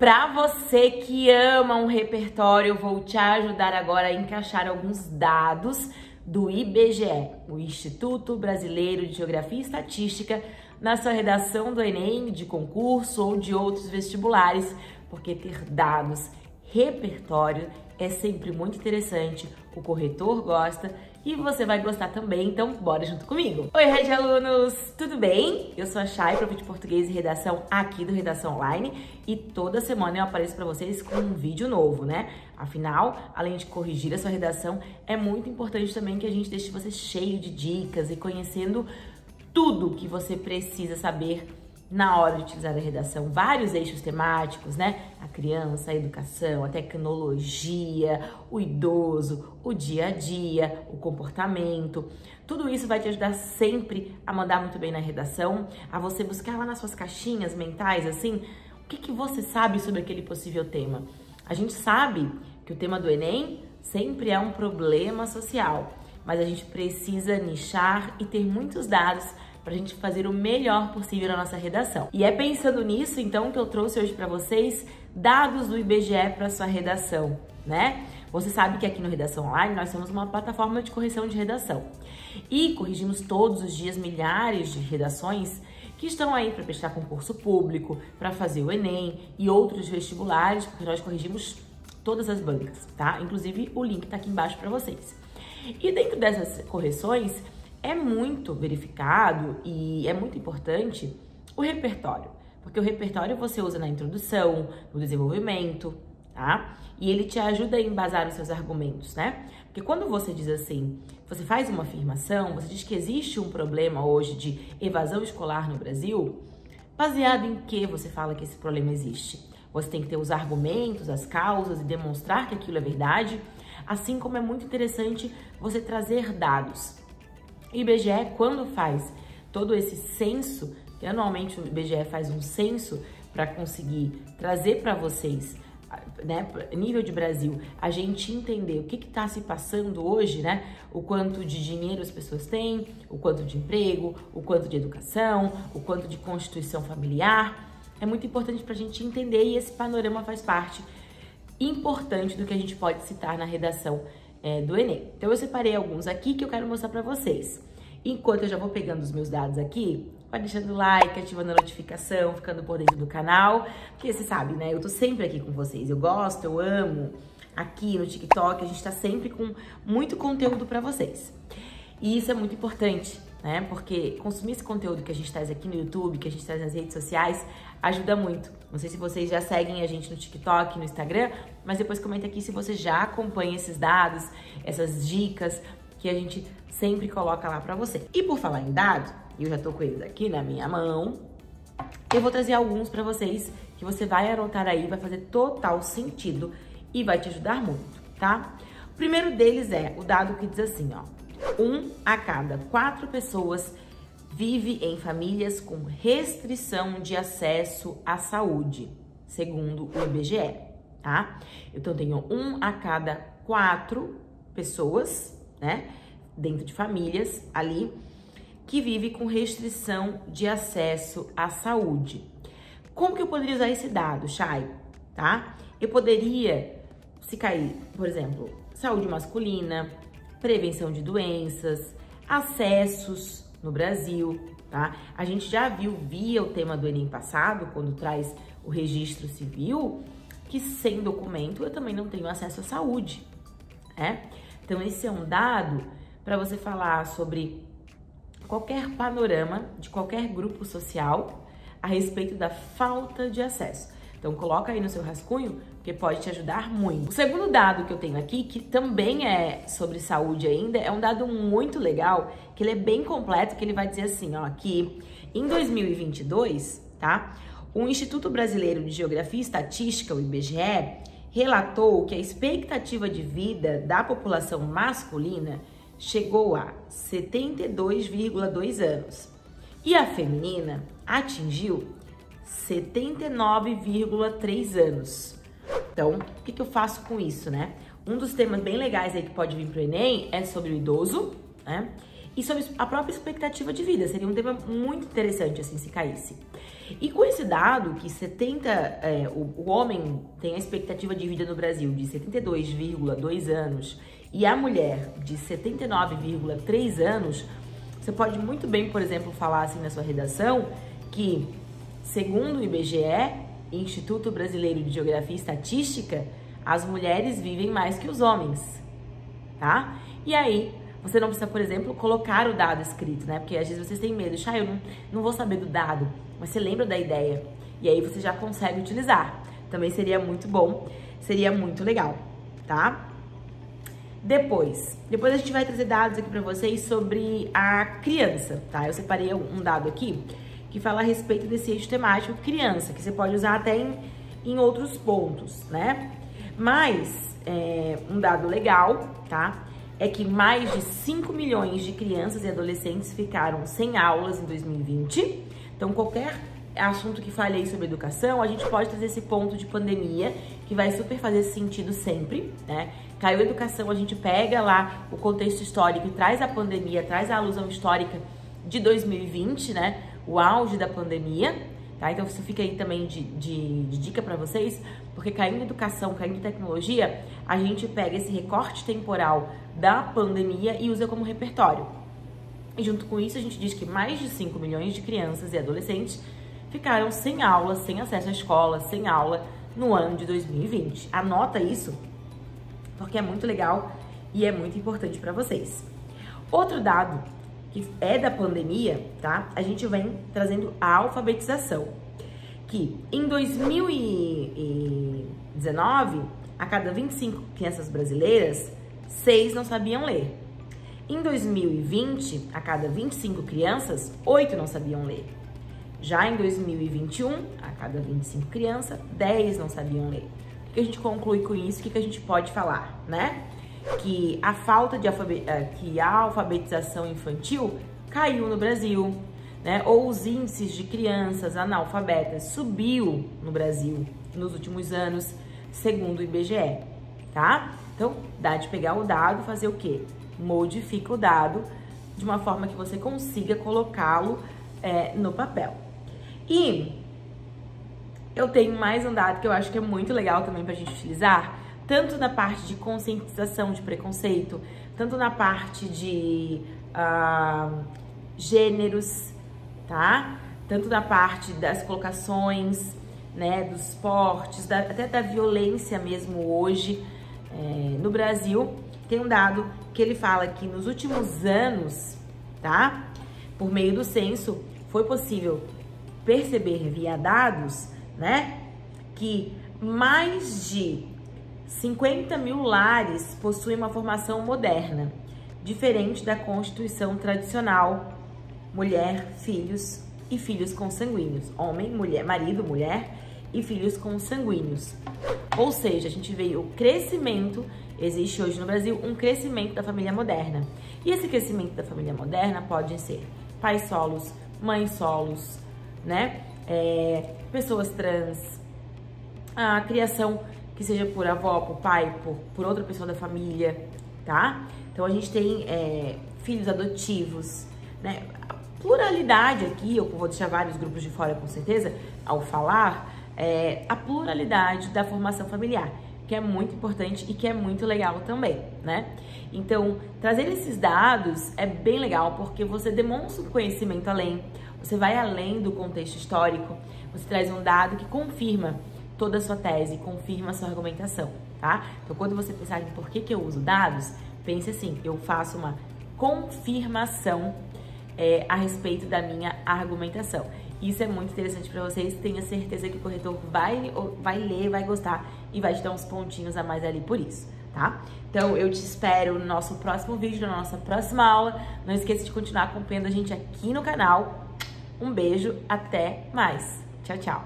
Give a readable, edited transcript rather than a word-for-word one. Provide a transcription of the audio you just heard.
Pra você que ama um repertório, eu vou te ajudar agora a encaixar alguns dados do IBGE, o Instituto Brasileiro de Geografia e Estatística, na sua redação do Enem, de concurso ou de outros vestibulares, porque ter dados, repertório é sempre muito interessante, o corretor gosta e você vai gostar também, então bora junto comigo! Oi, Rede Alunos! Tudo bem? Eu sou a Chay, prof de Português e Redação aqui do Redação Online e toda semana eu apareço pra vocês com um vídeo novo, né? Afinal, além de corrigir a sua redação, é muito importante também que a gente deixe você cheio de dicas e conhecendo tudo que você precisa saber na hora de utilizar a redação, vários eixos temáticos, né? A criança, a educação, a tecnologia, o idoso, o dia a dia, o comportamento. Tudo isso vai te ajudar sempre a mandar muito bem na redação, a você buscar lá nas suas caixinhas mentais, assim, o que que você sabe sobre aquele possível tema. A gente sabe que o tema do Enem sempre é um problema social, mas a gente precisa nichar e ter muitos dados pra gente fazer o melhor possível na nossa redação. E é pensando nisso, então, que eu trouxe hoje pra vocês dados do IBGE pra sua redação, né? Você sabe que aqui no Redação Online nós somos uma plataforma de correção de redação e corrigimos todos os dias milhares de redações que estão aí para prestar concurso público, para fazer o Enem e outros vestibulares, porque nós corrigimos todas as bancas, tá? Inclusive o link tá aqui embaixo pra vocês. E dentro dessas correções, é muito verificado e é muito importante o repertório, porque o repertório você usa na introdução, no desenvolvimento, tá? E ele te ajuda a embasar os seus argumentos, né? Porque quando você diz assim, você faz uma afirmação, você diz que existe um problema hoje de evasão escolar no Brasil, baseado em que você fala que esse problema existe? Você tem que ter os argumentos, as causas e demonstrar que aquilo é verdade, assim como é muito interessante você trazer dados. O IBGE, quando faz todo esse censo, que anualmente o IBGE faz um censo para conseguir trazer para vocês, né, nível de Brasil, a gente entender o que está se passando hoje, né? O quanto de dinheiro as pessoas têm, o quanto de emprego, o quanto de educação, o quanto de constituição familiar. É muito importante para a gente entender e esse panorama faz parte importante do que a gente pode citar na redação do Enem. Então eu separei alguns aqui que eu quero mostrar pra vocês. Enquanto eu já vou pegando os meus dados aqui, vai deixando like, ativando a notificação, ficando por dentro do canal, porque você sabe, né? Eu tô sempre aqui com vocês, eu gosto, eu amo. Aqui no TikTok a gente tá sempre com muito conteúdo pra vocês. E isso é muito importante, né? Porque consumir esse conteúdo que a gente traz aqui no YouTube, que a gente traz nas redes sociais, ajuda muito. Não sei se vocês já seguem a gente no TikTok, no Instagram, mas depois comenta aqui se você já acompanha esses dados, essas dicas que a gente sempre coloca lá pra você. E por falar em dados, eu já tô com eles aqui na minha mão, eu vou trazer alguns pra vocês que você vai anotar aí, vai fazer total sentido e vai te ajudar muito, tá? O primeiro deles é o dado que diz assim, ó. 1 a cada 4 pessoas vive em famílias com restrição de acesso à saúde, segundo o IBGE, tá? Então, tenho 1 a cada 4 pessoas, né, dentro de famílias ali, que vive com restrição de acesso à saúde. Como que eu poderia usar esse dado, Chay? Tá? Eu poderia, se cair, por exemplo, saúde masculina, prevenção de doenças, acessos no Brasil, tá? A gente já viu via o tema do Enem passado, quando traz o registro civil, que sem documento eu também não tenho acesso à saúde, né? Então esse é um dado para você falar sobre qualquer panorama de qualquer grupo social a respeito da falta de acesso. Então coloca aí no seu rascunho, porque pode te ajudar muito. O segundo dado que eu tenho aqui, que também é sobre saúde ainda, é um dado muito legal, que ele é bem completo, que ele vai dizer assim, ó, que em 2022, tá? O Instituto Brasileiro de Geografia e Estatística, o IBGE, relatou que a expectativa de vida da população masculina chegou a 72,2 anos. E a feminina atingiu 79,3 anos. Então, o que eu faço com isso, né? Um dos temas bem legais aí que pode vir pro Enem é sobre o idoso, né? e sobre a própria expectativa de vida. Seria um tema muito interessante, assim, se caísse. E com esse dado que o homem tem a expectativa de vida no Brasil de 72,2 anos e a mulher de 79,3 anos, você pode muito bem, por exemplo, falar assim na sua redação que, segundo o IBGE, Instituto Brasileiro de Geografia e Estatística, as mulheres vivem mais que os homens, tá? E aí, você não precisa, por exemplo, colocar o dado escrito, né? Porque às vezes vocês têm medo, Chay, eu não vou saber do dado, mas você lembra da ideia. E aí você já consegue utilizar. Também seria muito bom, seria muito legal, tá? Depois a gente vai trazer dados aqui pra vocês sobre a criança, tá? Eu separei um dado aqui que fala a respeito desse eixo temático criança, que você pode usar até em outros pontos, né? Mas, um dado legal, tá? É que mais de 5 milhões de crianças e adolescentes ficaram sem aulas em 2020. Então, qualquer assunto que falei sobre educação, a gente pode trazer esse ponto de pandemia, que vai super fazer sentido sempre, né? Caiu a educação, a gente pega lá o contexto histórico e traz a pandemia, traz a alusão histórica de 2020, né? O auge da pandemia, tá? Então, isso fica aí também de dica pra vocês, porque caindo em educação, caindo em tecnologia, a gente pega esse recorte temporal da pandemia e usa como repertório. E junto com isso, a gente diz que mais de 5 milhões de crianças e adolescentes ficaram sem aula, sem acesso à escola, sem aula no ano de 2020. Anota isso, porque é muito legal e é muito importante pra vocês. Outro dado que é da pandemia, tá? A gente vem trazendo a alfabetização, que em 2019, a cada 25 crianças brasileiras, 6 não sabiam ler. Em 2020, a cada 25 crianças, 8 não sabiam ler. Já em 2021, a cada 25 crianças, 10 não sabiam ler. O que a gente conclui com isso? O que a gente pode falar, né? Que a falta de alfabetização infantil caiu no Brasil, né? Ou os índices de crianças analfabetas subiu no Brasil nos últimos anos, segundo o IBGE, tá? Então, dá de pegar o dado, fazer o quê? Modifica o dado de uma forma que você consiga colocá-lo no papel. E eu tenho mais um dado que eu acho que é muito legal também pra gente utilizar, tanto na parte de conscientização de preconceito, tanto na parte de gêneros, tá? Tanto na parte das colocações, né, dos esportes, até da violência mesmo hoje no Brasil. Tem um dado que ele fala que nos últimos anos, tá? Por meio do censo, foi possível perceber via dados, né, que mais de 50 mil lares possuem uma formação moderna, diferente da constituição tradicional, mulher, filhos e filhos consanguíneos, homem, mulher, marido, mulher e filhos consanguíneos. Ou seja, a gente vê o crescimento, existe hoje no Brasil um crescimento da família moderna. E esse crescimento da família moderna pode ser pais solos, mães solos, né? Pessoas trans, a criação que seja por avó, por pai, por outra pessoa da família, tá? Então, a gente tem filhos adotivos, né? A pluralidade aqui, eu vou deixar vários grupos de fora, com certeza, ao falar, a pluralidade da formação familiar, que é muito importante e que é muito legal também, né? Então, trazer esses dados é bem legal, porque você demonstra um conhecimento além, você vai além do contexto histórico, você traz um dado que confirma toda a sua tese, confirma a sua argumentação, tá? Então, quando você pensar em por que eu uso dados, pense assim, eu faço uma confirmação a respeito da minha argumentação. Isso é muito interessante para vocês, tenha certeza que o corretor vai ler, vai gostar e vai te dar uns pontinhos a mais ali por isso, tá? Então, eu te espero no nosso próximo vídeo, na nossa próxima aula. Não esqueça de continuar acompanhando a gente aqui no canal. Um beijo, até mais. Tchau, tchau.